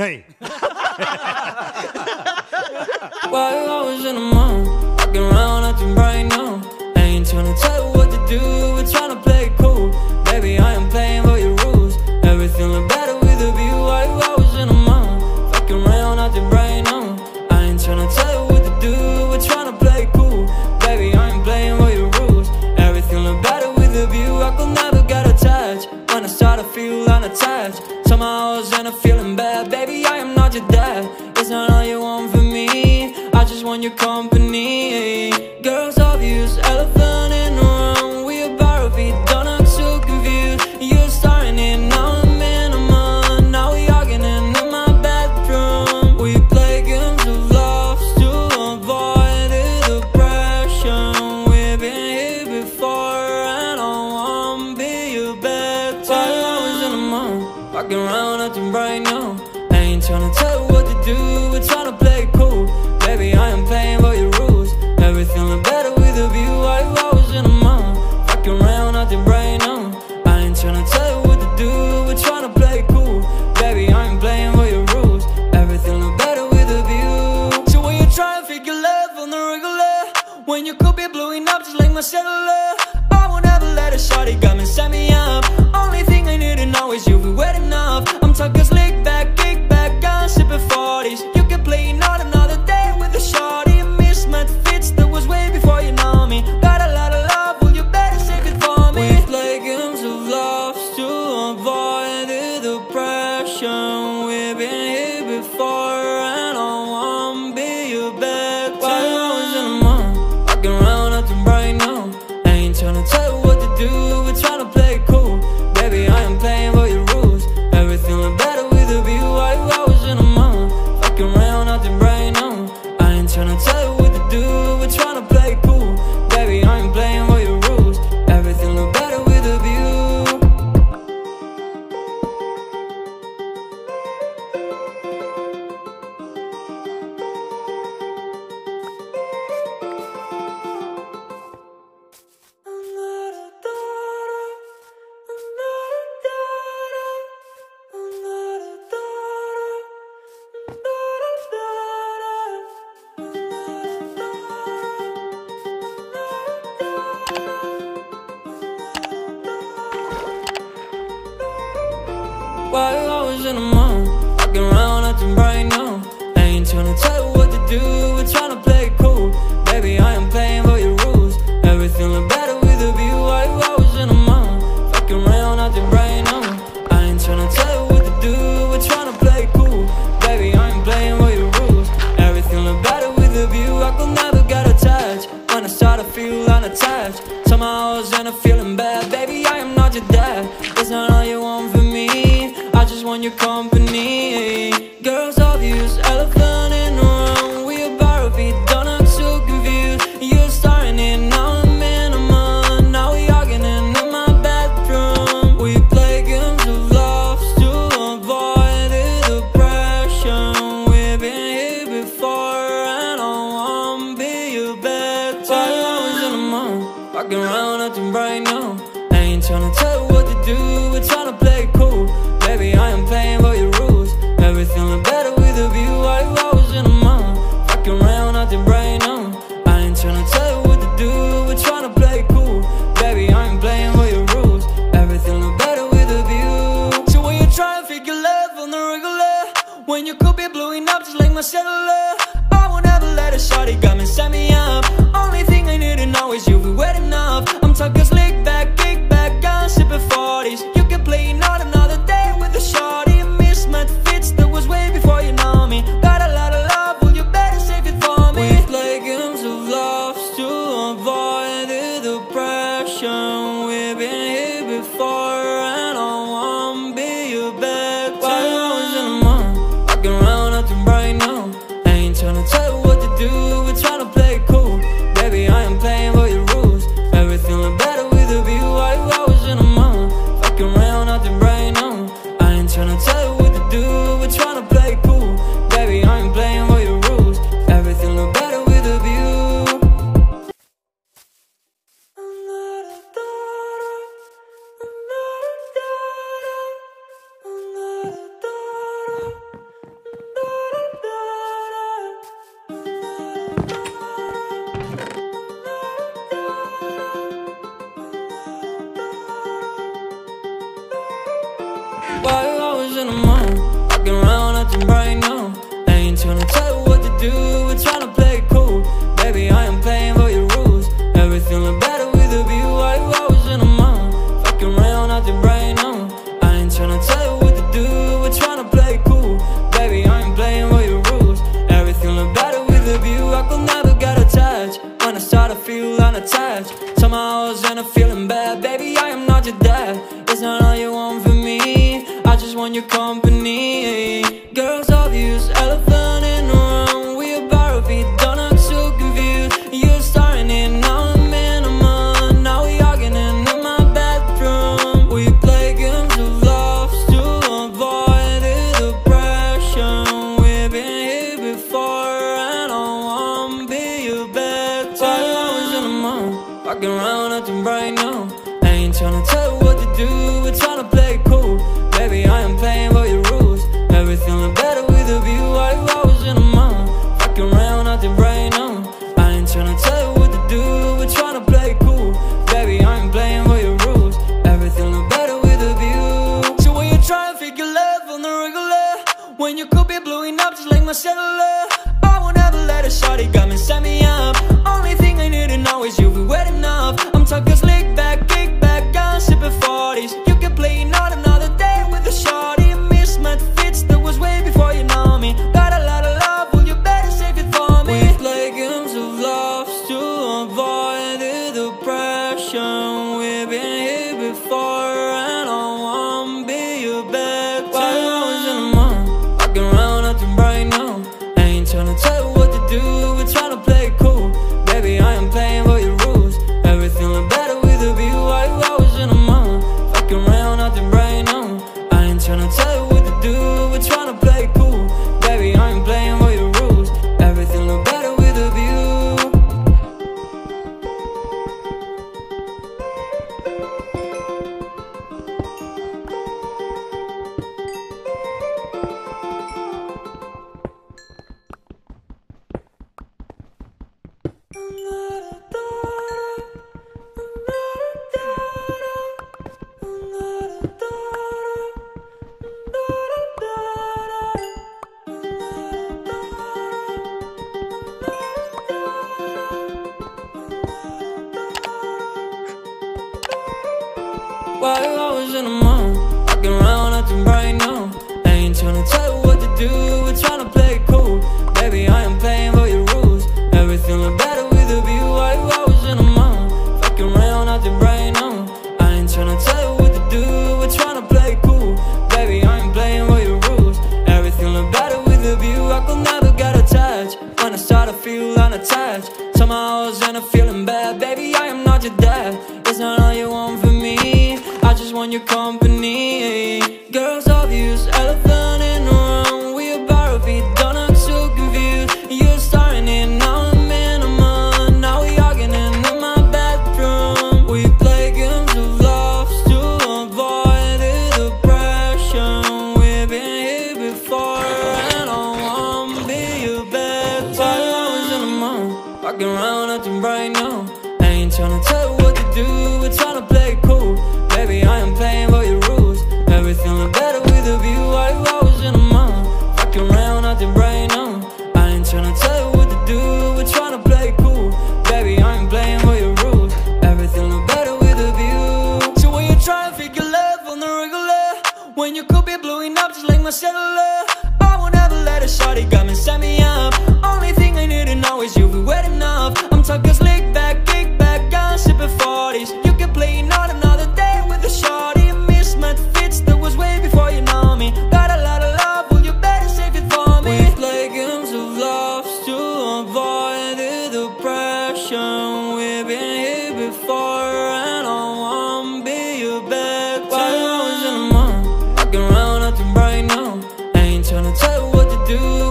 नहीं your company, girls obvious, elephant in the room. We are borrowed feet, don't look so confused. You're starting it, now I'm in a month. Now we arguing in my bathroom. We play games of love to avoid the depression. We've been here before and I won't be your bad time. 5 hours in the month, fucking around acting right now. I ain't tryna tell you what to do, we're tryna play it cool. Baby, I am playing by your rules. Everything look better with a view. I was in a mind, fucking around at the brain now. I ain't tryna tell you what to do, we're tryna play cool. Baby, I am playing by your rules. Everything look better with a view. So when you try and figure love on the regular, when you could be blowing up just like my cellular, I won't ever let a shawty come and set me up. Only thing I need to know is you'll be wet enough. I'm talking slick back, kick back, I'm sipping 40s. You can play not another day. Shorty, mismatch fits that was way before you know me. Got a lot of love, well you better save it for me. We play games of love to avoid the depression. We've been here before and I won't be your bad time. 5 hours in a month, fucking around acting right now. I ain't tryna tell you what to do, we're tryna play it cool. Baby, I am playing by your rules. Everything look better with a view. 5 hours in a month, fucking around acting right now. Tryna tell you what to do, we're tryna play cool. Baby, I ain't playing by your rules. Everything look better with a view. In the month, fucking around acting right now. I ain't tryna tell you what to do, we're tryna play it cool. Baby, I am playing by your rules. Everything look better with a view. 5 hours in a month, fucking around acting right now. I ain't tryna tell you what to do, we're tryna play it cool. Baby, I am playing by your rules. Everything look better with a view. I could never get attached. When I start to feel unattached, somehow I was in a feeling bad. Baby, I am not your dad. It's not all you want from me, want your company. Girls obvious, elephant in the room. We are borrowed feet, don't look so confused. You're starting it, now I'm in a month. Now we arguing in my bathroom. We play games of love to avoid the depression. We've been here before and I won't be your bad time. 5 hours in a month, fucking around acting right now. I ain't tryna tell you what to do, we're tryna play it cool. Baby, I am playing by your rules. Everything look better with a view. 5 hours in a month, fucking around acting right now. I ain't tryna tell you what to do, we're tryna play cool. Baby, I am playing by your rules. Everything look better with a view. So when you try and figure love on the regular, when you could be blowing up just like my cellular, I won't ever let a shawty come and set me up. Only thing I need to know is you'll be wet enough. I'm talking slick back, kick back, I'm sipping 40s. You can play not another day. Shorty, mismatch fits that was way before you know me. Got a lot of love, well you better save it for me. We play games of love to avoid the depression. We've been here before and I won't be your bad time. 5 hours in a month, fucking around acting right now. I ain't fucking around at them right now. I ain't tryna tell you what to do, we're tryna play cool. Baby, I am playing by your rules. Everything look better with a view, I was in a mind. Fucking around at them right now. I ain't tryna tell you what to do, we're tryna play cool. Baby, I am playing by your rules. Everything look better with a view. So when you try to figure love on the regular, when you could be blowing up just like my cellular, I won't ever let a shorty got me, set me up. Only thing I need to know is you'll be wet enough. I'm talking slick back, kick back, I'm sipping 40s. You can play not another day with a shorty. Mismatch fits that was way before you know me. Got a lot of love, well you better save it for me. We play games of love to avoid the depression. We've been here before and I won't be your bad time. 2 hours in a month, fucking around at them right now. I ain't tryna tell you what to do, we're tryna play cool. Baby, I am playing by your rules. Everything look better with a view. Why you always in a mind? Fucking around out there right now. I ain't tryna tell you what to do. We're tryna play cool. Baby, I am playing by your rules. Everything look better with a view. Why you always in the mind? Fucking around at them right now. I ain't tryna tell you what to do, we're tryna play cool. Baby, I am playing by your rules. Everything look better with a view. Why you always in the mind? Fucking around at them right now. I ain't tryna tell you what to do, we're tryna play cool. Baby, I am playing by your rules. Everything look better with a view. I could never get attached. When I start to feel unattached, somehow I was end up feeling bad. Baby, I am not your dad. It's not all you want from me, I just want your company. Girls obvious, elephant in the room. We are borrowed feet, don't look so confused. You're starting it, now I'm in a month. Now we arguing in my bathroom. We play games of love to avoid the depression. We've been here before and I won't be your bad time. 2 hours in a month, fucking around at them right now. I ain't tryna tell you what to do, we're tryna play cool. Baby, I am playing by your rules. Everything look better with a view. Why you always in a mind? Fucking around at them right now. I ain't tryna tell you what to do, we're tryna play cool. Baby, I am playing by your rules. Everything look better with a view. So when you try to figure love on the regular, when you could be blowing up just like my cellular, I won't ever let a shorty got me, set me up. Only thing I need to know is you'll be wet enough. I'm talking slick back, kick back, I'm sipping 40s. You can play not another day with a shorty, a mismatch fits that was way before you know me. Got a lot of love, well you better save it for me. We play games of love to avoid the depression. We've been here before and I won't be your bad time. 2 hours in a month, fucking around at them right now. I ain't tryna tell you what to do.